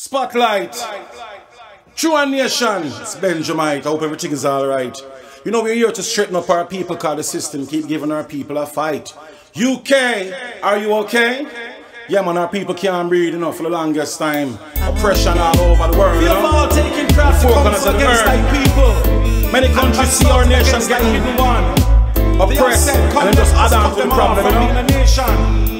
Spotlight, Truant Nation, it's Benjamite. I hope everything is alright. You know, we're here to straighten up our people because the system keep giving our people a fight. UK, are you okay? Yeah man, our people can't breathe, you know, for the longest time. Oppression all over the world, you know? We are all taking traffic comes against our people. Many countries see our nation get hidden one. Oppressed, and then just add on to the problem, you know?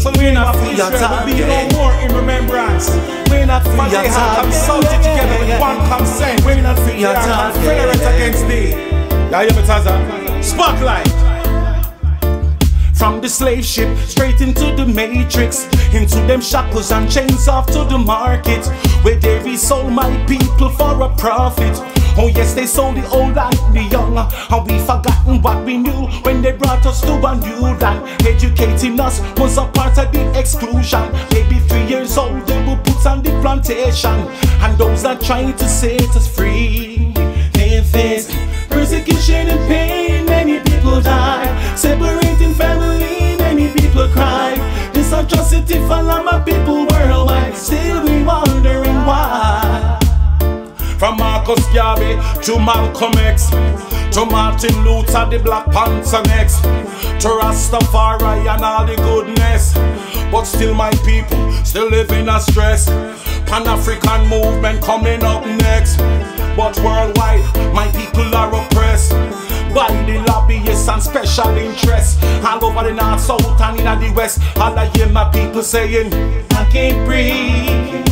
So we're not free to be no more in remembrance. We're not free to have consulted together with one consent. We're not free to have confederate against thee. Yeah, you Taza. Spotlight. From the slave ship, straight into the matrix, into them shackles and chains off to the market, where they resold my people for a profit. Oh yes, they sold the old and the young, and we forgotten what we knew when they brought us to a new land. Educating us was a part of the exclusion. Maybe 3 years old they were put on the plantation, and those that trying to set us free, they face persecution and pain. Many people die, separating family, many people cry. This atrocity for my people worldwide, still we wondering why. From Marcus Garvey to Malcolm X, to Martin Luther, the Black Panther next, to Rastafari and all the goodness, but still my people still living in stress. Pan-African movement coming up next, but worldwide my people are oppressed by the lobbyists and special interests, all over the north, south and in the west. All I hear my people saying, I can't breathe.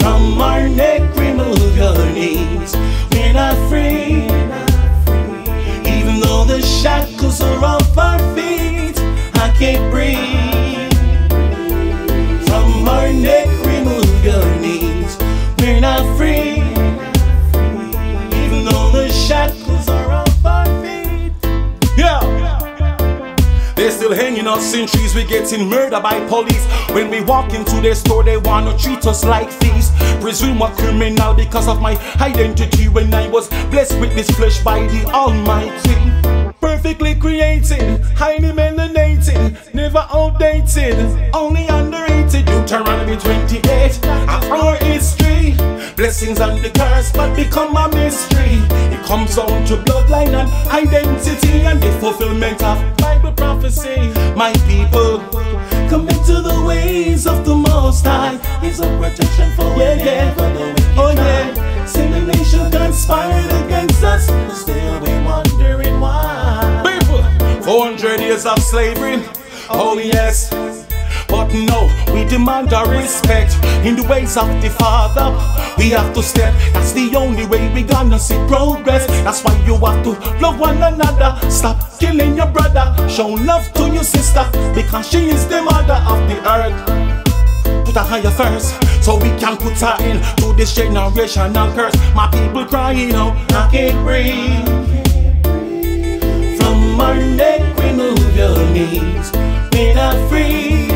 From our neck remove your knees. We're not free, even though the shackles are off our feet. I can't breathe. From our neck remove your knees. We're not free, even though the shackles are off our feet. Yeah, they're still hanging on centuries. We're getting murdered by police. When we walk into their store, they wanna treat us like thieves. Presume a criminal because of my identity, when I was blessed with this flesh by the Almighty. Perfectly created, highly melanated, never outdated, only underrated. Deuteronomy 28, our history. Blessings and the curse, but become a mystery. It comes down to bloodline and identity, and the fulfillment of Bible prophecy. My people, commit to the ways of the Most High. He's a protection for whenever the wicked die. Oh yeah, sin the nation conspired against us, still we wondering why. People, 400 years of slavery. Oh yes. But no, we demand our respect in the ways of the Father. We have to step, that's the only way we gonna see progress. That's why you have to love one another. Stop killing your brother, show love to your sister, because she is the mother of the earth. Put Ahaya first, so we can put her in to this generational curse. My people crying out, I can't breathe. From our neck remove your knees. We're not free,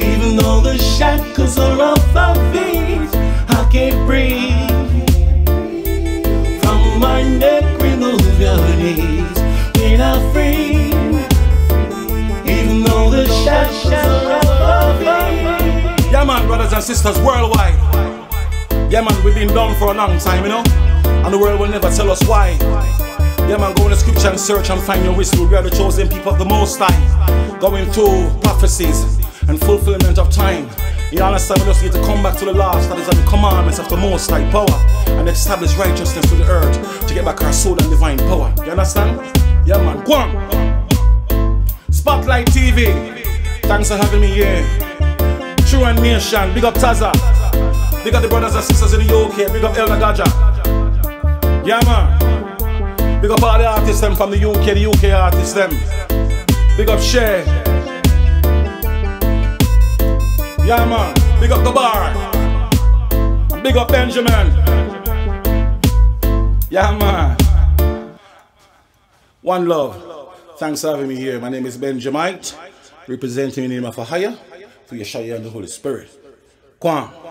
even though the shackles are off our feet. I can't breathe. From my neck remove your knees. We're not free, even though the shackles are off our feet. Yeah man, brothers and sisters worldwide. Yeah man, we've been down for a long time, you know, and the world will never tell us why. Yeah man, go in the scripture and search and find your wisdom. We are the chosen people of the Most High, going through prophecies and fulfillment of time. You understand, we just need to come back to the last, that is on the commandments of the Most High power, and establish righteousness to the earth, to get back our soul and divine power. You understand? Yeah man, go on. Spotlight TV, thanks for having me here. Truant Nation, big up Taza, big up the brothers and sisters in the UK, big up Elna Gadja. Yeah man, big up all the artists them from the UK artists them. Big up Share. Yeah man, big up the bar, big up Benjamin. Yeah man, one love. Thanks for having me here. My name is Benjamite, representing the name of Ahaya, through Yeshua and the Holy Spirit. Kwan.